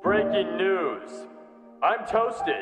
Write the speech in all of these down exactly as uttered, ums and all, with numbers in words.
Breaking news. I'm toasted.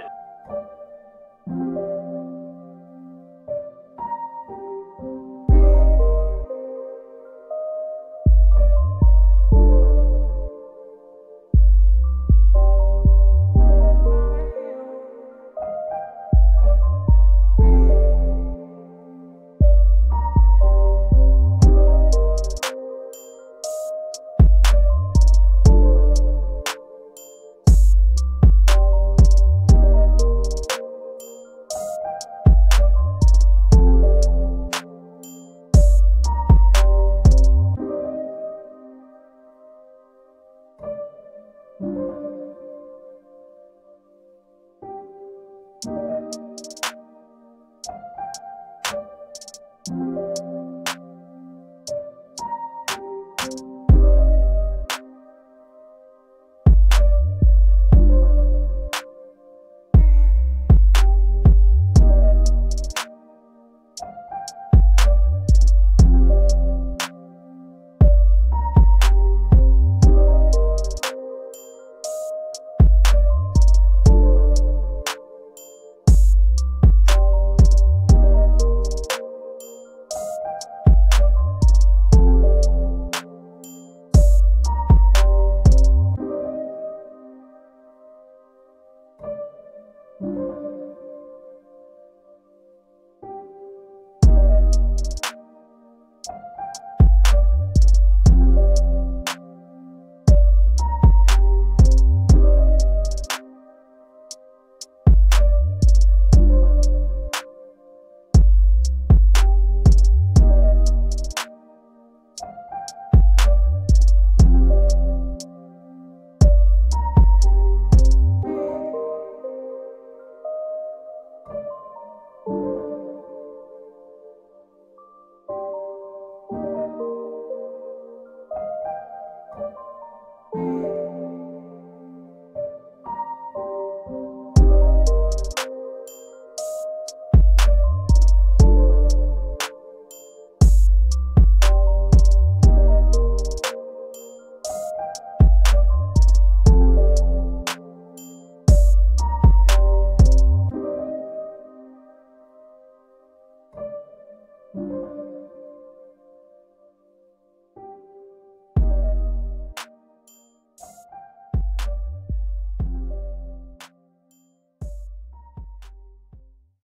Thank you.